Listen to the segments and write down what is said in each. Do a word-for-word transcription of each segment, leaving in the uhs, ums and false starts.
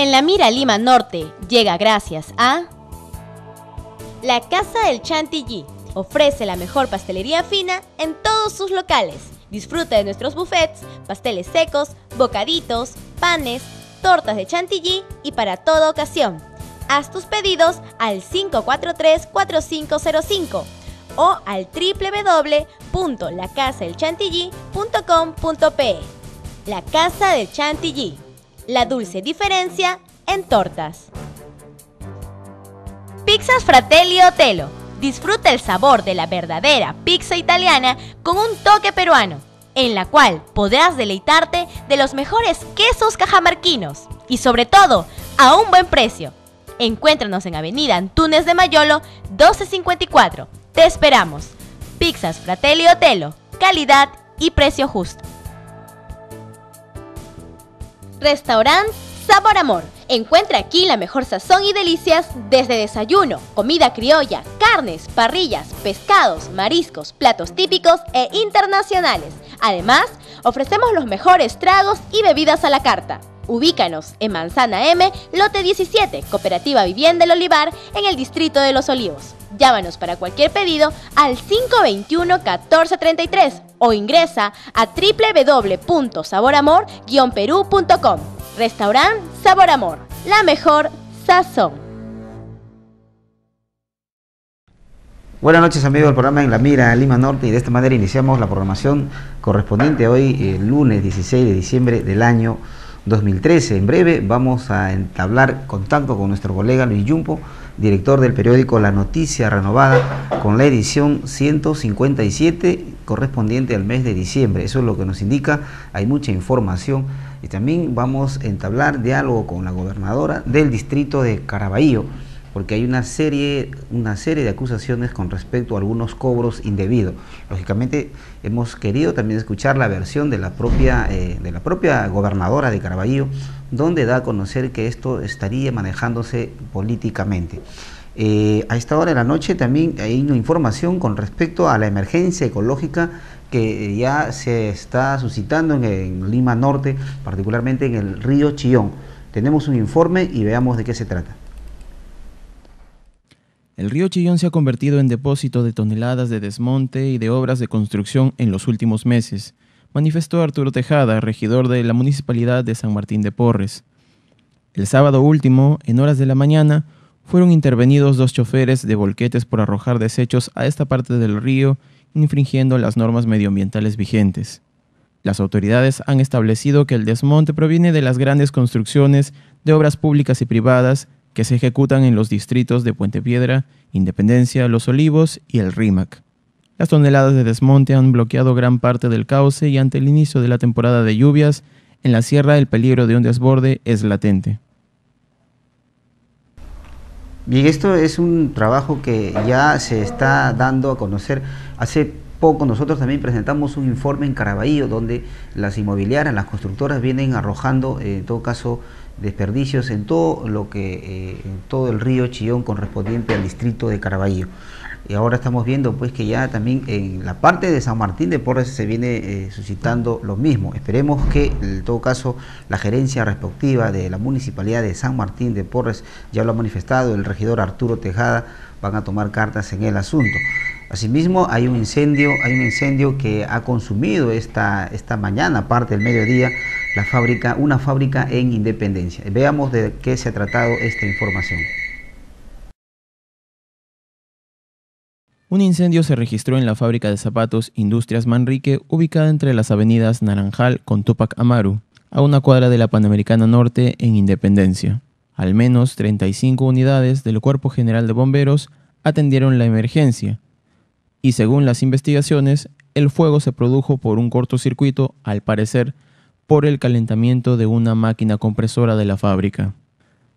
En La Mira, Lima Norte, llega gracias a La Casa del Chantilly. Ofrece la mejor pastelería fina en todos sus locales. Disfruta de nuestros buffets, pasteles secos, bocaditos, panes, tortas de chantilly y para toda ocasión. Haz tus pedidos al cinco cuatro tres, cuatro cinco cero cinco o al doble u doble u doble u punto la casa del chantilly punto com punto pe. La Casa del Chantilly, la dulce diferencia en tortas. Pizzas Fratelli Otelo. Disfruta el sabor de la verdadera pizza italiana con un toque peruano, en la cual podrás deleitarte de los mejores quesos cajamarquinos y sobre todo a un buen precio. Encuéntranos en Avenida Antunes de Mayolo mil doscientos cincuenta y cuatro. Te esperamos. Pizzas Fratelli Otelo, calidad y precio justo. Restaurante Sabor Amor. Encuentra aquí la mejor sazón y delicias desde desayuno, comida criolla, carnes, parrillas, pescados, mariscos, platos típicos e internacionales. Además, ofrecemos los mejores tragos y bebidas a la carta. Ubícanos en Manzana M, Lote diecisiete, Cooperativa Vivienda El Olivar, en el Distrito de Los Olivos. Llámanos para cualquier pedido al cinco dos uno, uno cuatro tres tres o ingresa a doble u doble u doble u punto sabor amor guion perú punto com. Restaurante Sabor Amor, la mejor sazón. Buenas noches amigos del programa En La Mira, Lima Norte, y de esta manera iniciamos la programación correspondiente hoy, el lunes dieciséis de diciembre del año dos mil trece. En breve vamos a entablar contacto con nuestro colega Luis Yumpo, director del periódico La Noticia Renovada, con la edición ciento cincuenta y siete correspondiente al mes de diciembre. Eso es lo que nos indica, hay mucha información. Y también vamos a entablar diálogo con la gobernadora del distrito de Carabayllo, porque hay una serie, una serie de acusaciones con respecto a algunos cobros indebidos. Lógicamente hemos querido también escuchar la versión de la propia, eh, de la propia gobernadora de Carabayllo, donde da a conocer que esto estaría manejándose políticamente. Eh, a esta hora de la noche también hay una información con respecto a la emergencia ecológica que ya se está suscitando en, en Lima Norte, particularmente en el río Chillón. Tenemos un informe y veamos de qué se trata. El río Chillón se ha convertido en depósito de toneladas de desmonte y de obras de construcción en los últimos meses, manifestó Arturo Tejada, regidor de la Municipalidad de San Martín de Porres. El sábado último, en horas de la mañana, fueron intervenidos dos choferes de volquetes por arrojar desechos a esta parte del río, infringiendo las normas medioambientales vigentes. Las autoridades han establecido que el desmonte proviene de las grandes construcciones de obras públicas y privadas que se ejecutan en los distritos de Puente Piedra, Independencia, Los Olivos y el Rímac. Las toneladas de desmonte han bloqueado gran parte del cauce y ante el inicio de la temporada de lluvias, en la sierra el peligro de un desborde es latente. Bien, esto es un trabajo que ya se está dando a conocer. Hace poco nosotros también presentamos un informe en Carabayllo donde las inmobiliarias, las constructoras vienen arrojando, eh, en todo caso, desperdicios en todo lo que, eh, en todo el río Chillón correspondiente al distrito de Carabayllo. Y ahora estamos viendo pues que ya también en la parte de San Martín de Porres se viene eh, suscitando lo mismo. Esperemos que en todo caso la gerencia respectiva de la Municipalidad de San Martín de Porres, ya lo ha manifestado el regidor Arturo Tejada, van a tomar cartas en el asunto. Asimismo hay un incendio, hay un incendio que ha consumido esta, esta mañana, parte del mediodía, la fábrica, una fábrica en Independencia. Veamos de qué se ha tratado esta información. Un incendio se registró en la fábrica de zapatos Industrias Manrique, ubicada entre las avenidas Naranjal con Tupac Amaru, a una cuadra de la Panamericana Norte en Independencia. Al menos treinta y cinco unidades del Cuerpo General de Bomberos atendieron la emergencia y, según las investigaciones, el fuego se produjo por un cortocircuito, al parecer por el calentamiento de una máquina compresora de la fábrica.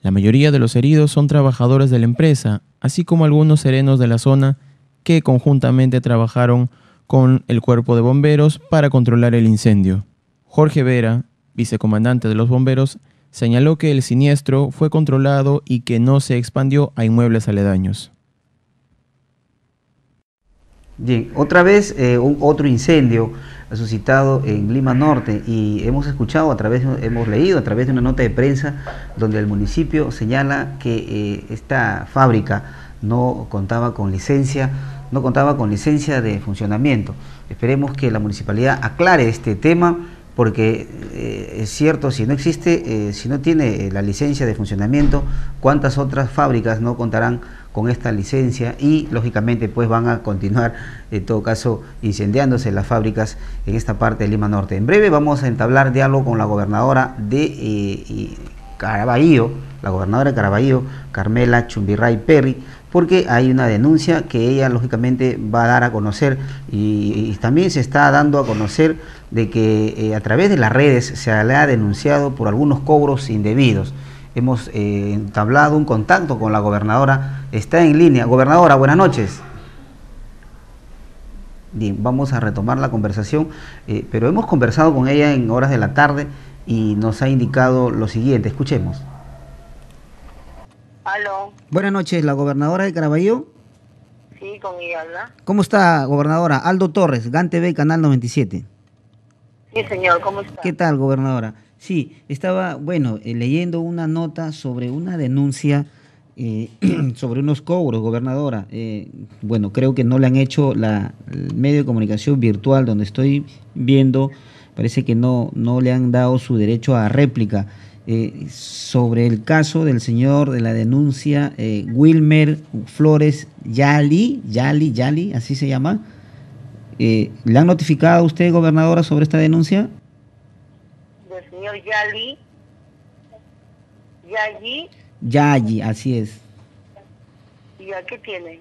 La mayoría de los heridos son trabajadores de la empresa, así como algunos serenos de la zona que conjuntamente trabajaron con el Cuerpo de Bomberos para controlar el incendio. Jorge Vera, vicecomandante de los bomberos, señaló que el siniestro fue controlado y que no se expandió a inmuebles aledaños. Bien, otra vez eh, un, otro incendio suscitado en Lima Norte, y hemos escuchado a través, hemos leído a través de una nota de prensa donde el municipio señala que eh, esta fábrica no contaba con licencia, no contaba con licencia de funcionamiento. Esperemos que la municipalidad aclare este tema, porque eh, es cierto, si no existe, eh, si no tiene la licencia de funcionamiento, ¿cuántas otras fábricas no contarán con esta licencia? Y lógicamente pues van a continuar en todo caso incendiándose las fábricas en esta parte de Lima Norte. En breve vamos a entablar diálogo con la gobernadora de eh, Carabayllo, la gobernadora de Carabayllo, Carmela Chumbiray Perry, porque hay una denuncia que ella lógicamente va a dar a conocer, y, y también se está dando a conocer de que eh, a través de las redes se le ha denunciado por algunos cobros indebidos. Hemos eh, entablado un contacto con la gobernadora, está en línea. Gobernadora, buenas noches. Bien, vamos a retomar la conversación, eh, pero hemos conversado con ella en horas de la tarde y nos ha indicado lo siguiente, escuchemos. Aló. Buenas noches, ¿la gobernadora de Carabayllo? Sí, con ella habla. ¿Cómo está, gobernadora? Aldo Torres, Gham-T V, Canal noventa y siete. Sí, señor, ¿cómo está? ¿Qué tal, gobernadora? Sí, estaba, bueno, eh, leyendo una nota sobre una denuncia eh, sobre unos cobros, gobernadora. Eh, bueno, creo que no le han hecho la, el medio de comunicación virtual donde estoy viendo, parece que no, no le han dado su derecho a réplica. Eh, sobre el caso del señor de la denuncia, eh, Wilmer Flores Yali, Yali, Yali, así se llama. Eh, ¿Le han notificado a usted, gobernadora, sobre esta denuncia? El señor Yali, Yali, Yali, así es. ¿Y a qué tiene?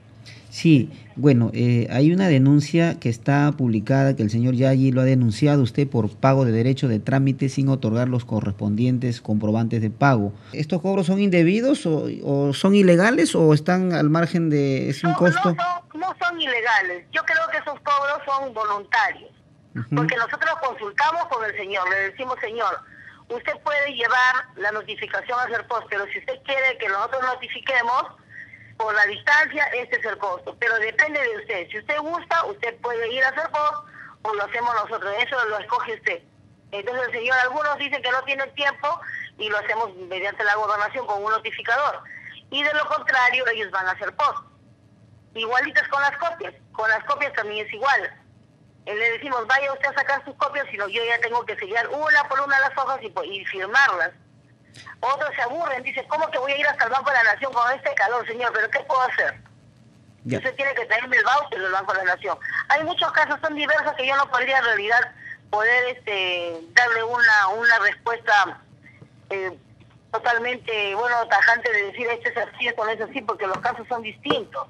Sí, bueno, eh, hay una denuncia que está publicada que el señor Yali lo ha denunciado usted por pago de derecho de trámite sin otorgar los correspondientes comprobantes de pago. ¿Estos cobros son indebidos o, o son ilegales o están al margen de es un no, costo? No, no, no son ilegales. Yo creo que esos cobros son voluntarios. Porque nosotros consultamos con el señor, le decimos, señor, usted puede llevar la notificación a hacer costo, pero si usted quiere que nosotros notifiquemos por la distancia, este es el costo, pero depende de usted. Si usted gusta, usted puede ir a hacer costo o lo hacemos nosotros, eso lo escoge usted. Entonces el señor, algunos dicen que no tiene tiempo y lo hacemos mediante la gobernación con un notificador, y de lo contrario ellos van a hacer costo. Igualitas con las copias, con las copias también es igual. Le decimos, vaya usted a sacar sus copias, sino yo ya tengo que sellar una por una las hojas y, y firmarlas. Otros se aburren, dicen, ¿cómo que voy a ir hasta el Banco de la Nación con este calor, señor? ¿Pero qué puedo hacer? Ya. Usted tiene que traerme el voucher del Banco de la Nación. Hay muchos casos tan diversos que yo no podría en realidad poder este, darle una, una respuesta eh, totalmente, bueno, tajante de decir, este es así, esto no es así, porque los casos son distintos.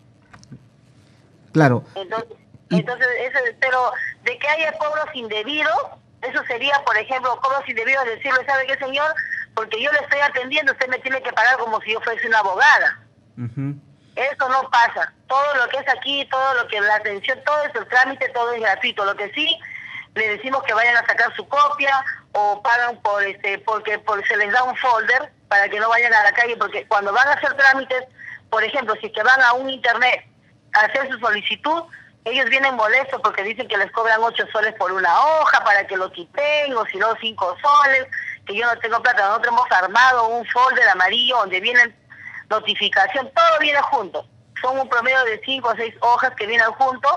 Claro. Entonces... Entonces, ese, pero de que haya cobros indebidos, eso sería, por ejemplo, cobros indebidos, decirle, ¿sabe qué, señor? Porque yo le estoy atendiendo, usted me tiene que pagar como si yo fuese una abogada. Uh-huh. Eso no pasa. Todo lo que es aquí, todo lo que la atención, todo es el trámite, todo es gratuito. Lo que sí, le decimos que vayan a sacar su copia o pagan por este porque, porque se les da un folder para que no vayan a la calle, porque cuando van a hacer trámites, por ejemplo, si que van a un internet a hacer su solicitud, ellos vienen molestos porque dicen que les cobran ocho soles por una hoja para que lo quiten, o si no, cinco soles, que yo no tengo plata. Nosotros hemos armado un folder amarillo donde vienen notificación, todo viene junto. Son un promedio de cinco o seis hojas que vienen juntos,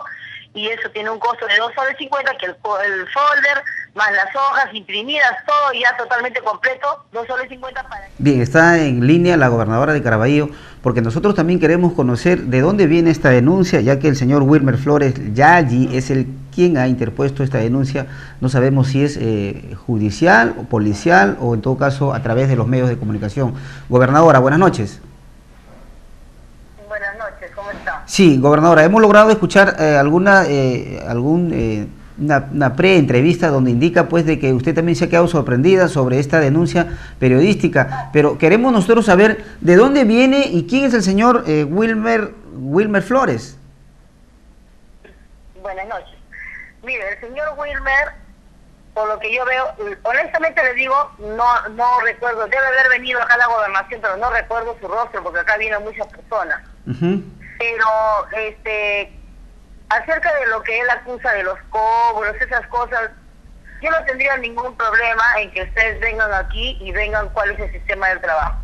y eso tiene un costo de dos soles cincuenta, que el, el folder más las hojas imprimidas, todo ya totalmente completo, dos soles cincuenta para... Bien, está en línea la gobernadora de Carabayllo, porque nosotros también queremos conocer de dónde viene esta denuncia, ya que el señor Wilmer Flores Yali es el quien ha interpuesto esta denuncia. No sabemos si es eh, judicial o policial, o en todo caso a través de los medios de comunicación. Gobernadora, buenas noches. Buenas noches, ¿cómo está? Sí, gobernadora, hemos logrado escuchar eh, alguna... Eh, algún eh, una, una pre-entrevista donde indica pues de que usted también se ha quedado sorprendida sobre esta denuncia periodística, pero queremos nosotros saber de dónde viene y quién es el señor eh, Wilmer Wilmer Flores. Buenas noches. Mire, el señor Wilmer, por lo que yo veo, honestamente le digo, no no recuerdo, debe haber venido acá a la gobernación, pero no recuerdo su rostro porque acá vienen muchas personas. Uh-huh. Pero este Acerca de lo que él acusa de los cobros, esas cosas, yo no tendría ningún problema en que ustedes vengan aquí y vengan cuál es el sistema del trabajo.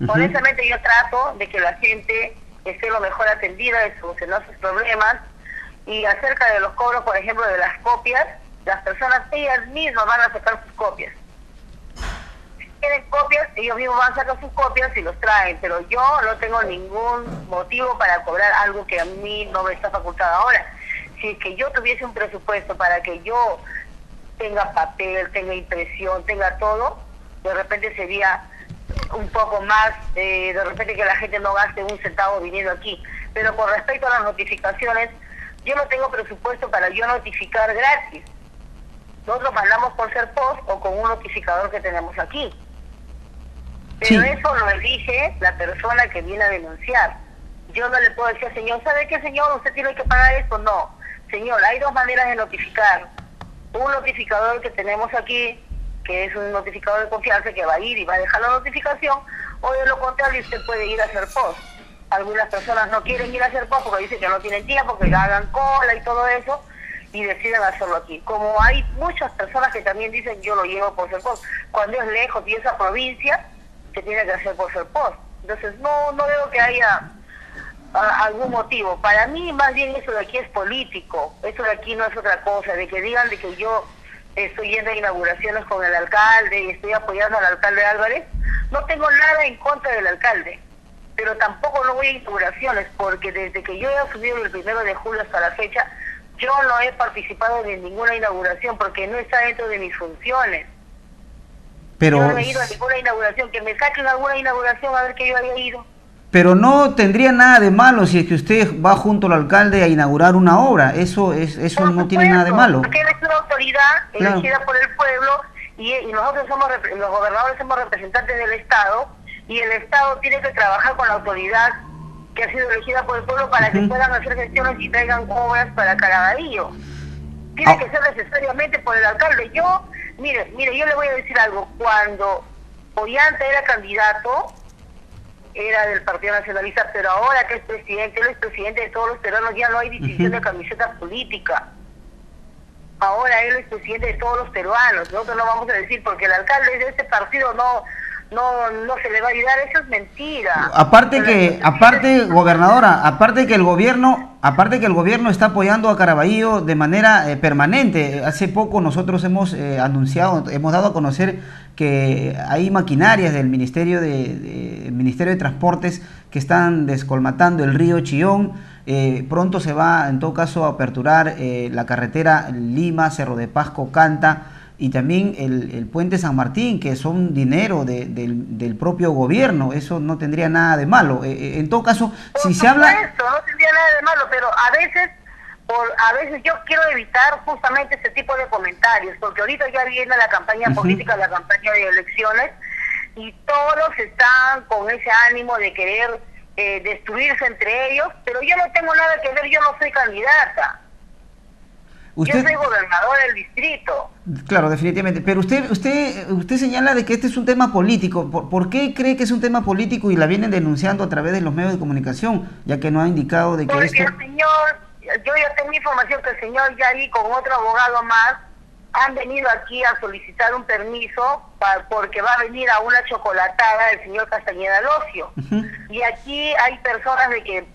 Uh-huh. Honestamente, yo trato de que la gente esté lo mejor atendida, de solucionar sus problemas. Y acerca de los cobros, por ejemplo, de las copias, las personas ellas mismas van a sacar sus copias. Si tienen copias, ellos mismos van a sacar sus copias y los traen, pero yo no tengo ningún motivo para cobrar algo que a mí no me está facultado ahora. Si es que yo tuviese un presupuesto para que yo tenga papel, tenga impresión, tenga todo, de repente sería un poco más, eh, de repente que la gente no gaste un centavo viniendo aquí. Pero con respecto a las notificaciones, yo no tengo presupuesto para yo notificar gratis. Nosotros mandamos por ser post o con un notificador que tenemos aquí. Pero sí, eso lo elige la persona que viene a denunciar. Yo no le puedo decir al señor, ¿sabe qué, señor? ¿Usted tiene que pagar esto? No. Señor, hay dos maneras de notificar. Un notificador que tenemos aquí, que es un notificador de confianza que va a ir y va a dejar la notificación, o de lo contrario, usted puede ir a hacer post. Algunas personas no quieren ir a hacer post porque dicen que no tienen tiempo, que hagan cola y todo eso, y deciden hacerlo aquí. Como hay muchas personas que también dicen, yo lo llevo por ser post. Cuando es lejos y esa provincia, se tiene que hacer por ser post. Entonces, no, no veo que haya a, algún motivo. Para mí, más bien, eso de aquí es político. Eso de aquí no es otra cosa. De que digan de que yo estoy yendo a inauguraciones con el alcalde y estoy apoyando al alcalde Álvarez. No tengo nada en contra del alcalde, pero tampoco no voy a inauguraciones, porque desde que yo he asumido el primero de julio hasta la fecha, yo no he participado de ninguna inauguración, porque no está dentro de mis funciones. Pero yo no he ido a ninguna inauguración, que me saquen alguna inauguración a ver que yo haya ido. Pero no tendría nada de malo si es que usted va junto al alcalde a inaugurar una obra, eso es eso no, no tiene nada de malo. Porque él es una autoridad elegida, claro, por el pueblo, y, y nosotros somos, los gobernadores somos representantes del Estado, y el Estado tiene que trabajar con la autoridad que ha sido elegida por el pueblo para uh-huh. que puedan hacer gestiones y traigan obras para Carabayllo. Tiene ah. que ser necesariamente por el alcalde. Yo, mire, mire, yo le voy a decir algo. Cuando Ollanta era candidato, era del Partido Nacionalista, pero ahora que es presidente, él es presidente de todos los peruanos, ya no hay distinción uh-huh. de camiseta política. Ahora él es presidente de todos los peruanos. Nosotros no vamos a decir, porque el alcalde de este partido no... No, no se le va a ayudar, eso es mentira. Aparte Pero que, aparte, gobernadora, aparte que el gobierno, aparte que el gobierno está apoyando a Carabayllo de manera eh, permanente. Hace poco nosotros hemos eh, anunciado, hemos dado a conocer que hay maquinarias del Ministerio de, de, Ministerio de Transportes que están descolmatando el río Chillón. Eh, pronto se va, en todo caso, a aperturar eh, la carretera Lima, Cerro de Pasco, Canta, y también el, el puente San Martín, que son dinero de, de, del, del propio gobierno. Eso no tendría nada de malo. Eh, en todo caso, por si supuesto, se habla... no tendría nada de malo, pero a veces, por, a veces yo quiero evitar justamente ese tipo de comentarios, porque ahorita ya viene la campaña uh-huh. política, la campaña de elecciones, y todos están con ese ánimo de querer eh, destruirse entre ellos, pero yo no tengo nada que ver, yo no soy candidata. ¿Usted? Yo soy gobernador del distrito. Claro, definitivamente. Pero usted usted, usted señala de que este es un tema político. ¿Por, ¿Por qué cree que es un tema político y la vienen denunciando a través de los medios de comunicación? Ya que no ha indicado de que Porque esto... el señor, yo ya tengo información que el señor Yali con otro abogado más han venido aquí a solicitar un permiso para, porque va a venir a una chocolatada del señor Castañeda Lossio. Uh-huh. Y aquí hay personas de que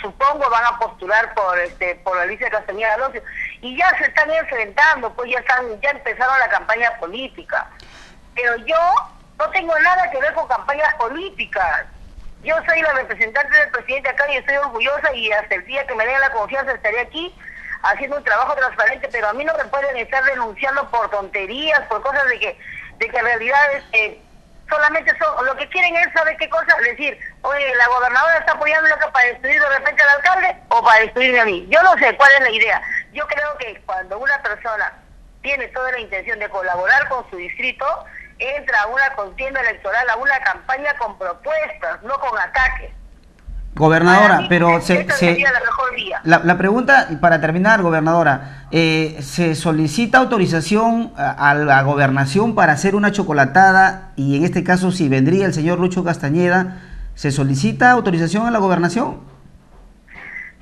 supongo van a postular por este por Alicia Castañeda Lossio, y ya se están enfrentando, pues ya están ya empezaron la campaña política. Pero yo no tengo nada que ver con campañas políticas. Yo soy la representante del presidente acá y estoy orgullosa, y hasta el día que me den la confianza estaré aquí haciendo un trabajo transparente, pero a mí no me pueden estar denunciando por tonterías, por cosas de que de que en realidad este, solamente son, lo que quieren es saber qué cosa, decir, oye, la gobernadora está apoyando acá para destruir de repente al alcalde o para destruirme a mí. Yo no sé cuál es la idea. Yo creo que cuando una persona tiene toda la intención de colaborar con su distrito, entra a una contienda electoral, a una campaña con propuestas, no con ataques. Gobernadora, mí, pero se, se la, mejor día. La, la pregunta para terminar, gobernadora, eh, ¿se solicita autorización a, a la gobernación para hacer una chocolatada? Y en este caso, si vendría el señor Lucho Castañeda, ¿se solicita autorización a la gobernación?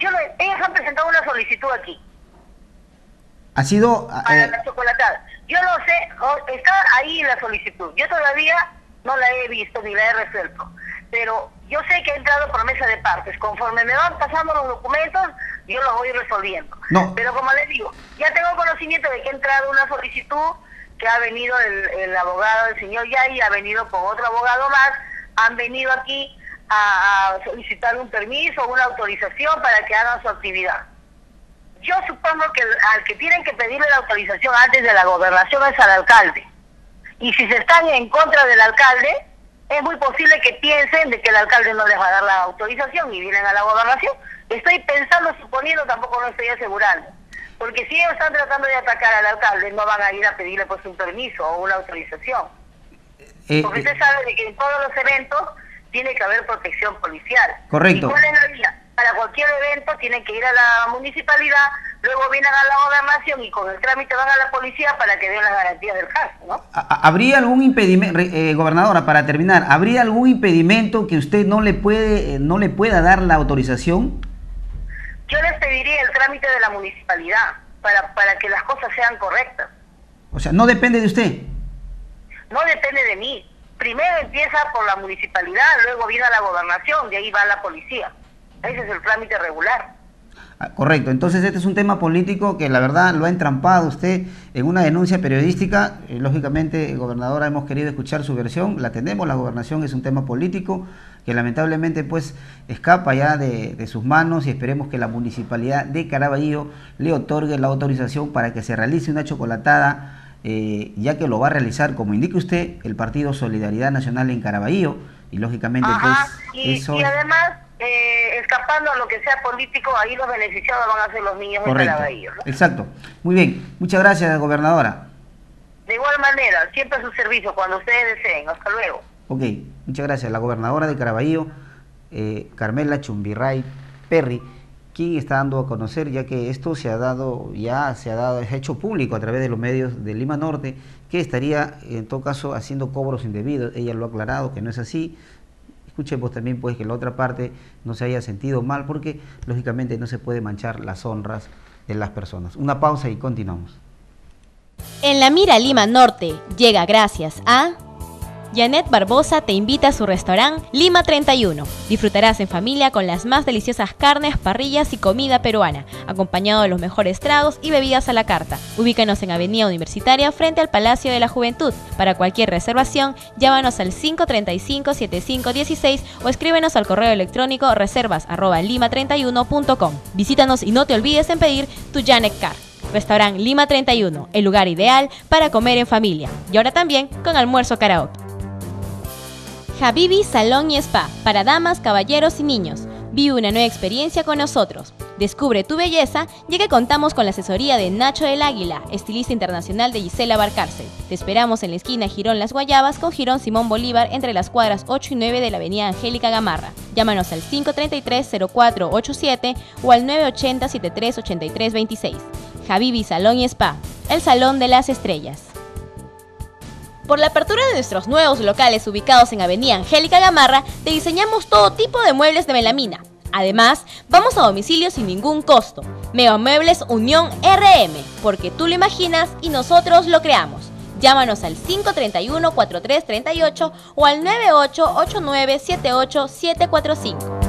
Yo lo, ellas han presentado una solicitud aquí. ¿Ha sido...? Para eh... la chocolatada. Yo no sé, está ahí la solicitud. Yo todavía no la he visto ni la he resuelto. Pero yo sé que ha entrado promesa de partes. Conforme me van pasando los documentos, yo los voy resolviendo. No. Pero como les digo, ya tengo conocimiento de que ha entrado una solicitud, que ha venido el, el abogado del señor Yali, ha venido con otro abogado más, han venido aquí a, a solicitar un permiso, una autorización para que hagan su actividad. Yo supongo que al que tienen que pedirle la autorización antes de la gobernación es al alcalde. Y si se están en contra del alcalde, es muy posible que piensen de que el alcalde no les va a dar la autorización y vienen a la gobernación. Estoy pensando, suponiendo, tampoco no estoy asegurando. Porque si ellos están tratando de atacar al alcalde, no van a ir a pedirle pues un permiso o una autorización. Eh, Porque usted eh, sabe de que en todos los eventos tiene que haber protección policial. Correcto. ¿Y cuál es la vía? Para cualquier evento tienen que ir a la municipalidad, luego vienen a la gobernación y con el trámite van a la policía para que den las garantías del caso, ¿no? ¿Habría algún impedimento, eh, gobernadora, para terminar, ¿habría algún impedimento que usted no le puede, no le pueda dar la autorización? Yo les pediría el trámite de la municipalidad para, para que las cosas sean correctas. O sea, ¿no depende de usted? No depende de mí. Primero empieza por la municipalidad, luego viene a la gobernación, de ahí va la policía. Ese es el trámite regular. Ah, correcto. Entonces este es un tema político que la verdad lo ha entrampado usted en una denuncia periodística. Eh, lógicamente, gobernadora, hemos querido escuchar su versión, la tenemos, la gobernación es un tema político que lamentablemente pues escapa ya de, de sus manos y esperemos que la municipalidad de Carabayllo le otorgue la autorización para que se realice una chocolatada, eh, ya que lo va a realizar, como indique usted, el Partido Solidaridad Nacional en Carabayllo y lógicamente Ajá, pues y, eso... Y además... Eh, escapando a lo que sea político, ahí los beneficiados van a ser los niños de Carabayllo, ¿no? Exacto. Muy bien. Muchas gracias, gobernadora. De igual manera, siempre a su servicio, cuando ustedes deseen. Hasta luego. Ok. Muchas gracias. La gobernadora de Carabayllo, eh, Carmela Chumbiray Perry, quien está dando a conocer, ya que esto se ha dado, ya se ha dado, se ha hecho público a través de los medios de Lima Norte, que estaría, en todo caso, haciendo cobros indebidos. Ella lo ha aclarado, que no es así. Escuchemos también pues que la otra parte no se haya sentido mal porque lógicamente no se puede manchar las honras de las personas. Una pausa y continuamos. En La Mira Lima Norte llega gracias a... Janet Barbosa te invita a su restaurante Lima treinta y uno. Disfrutarás en familia con las más deliciosas carnes, parrillas y comida peruana, acompañado de los mejores tragos y bebidas a la carta. Ubícanos en Avenida Universitaria frente al Palacio de la Juventud. Para cualquier reservación, llámanos al cinco tres cinco, siete cinco uno seis o escríbenos al correo electrónico reservas arroba lima treinta y uno punto com. Visítanos y no te olvides en pedir tu Janet Card. Restaurante Lima treinta y uno, el lugar ideal para comer en familia. Y ahora también con almuerzo karaoke. Javibi Salón y Spa, para damas, caballeros y niños. Vive una nueva experiencia con nosotros. Descubre tu belleza, ya que contamos con la asesoría de Nacho del Águila, estilista internacional de Gisela Barcarcel. Te esperamos en la esquina Girón Las Guayabas con Girón Simón Bolívar entre las cuadras ocho y nueve de la avenida Angélica Gamarra. Llámanos al cinco tres tres, cero cuatro ocho siete o al nueve ocho cero, siete tres ocho tres, veintiséis. Javibi Salón y Spa, el Salón de las Estrellas. Por la apertura de nuestros nuevos locales ubicados en Avenida Angélica Gamarra, te diseñamos todo tipo de muebles de melamina. Además, vamos a domicilio sin ningún costo. Mega Muebles Unión R M, porque tú lo imaginas y nosotros lo creamos. Llámanos al cinco tres uno, cuatro tres tres ocho o al nueve ocho ocho nueve siete ocho siete cuatro cinco.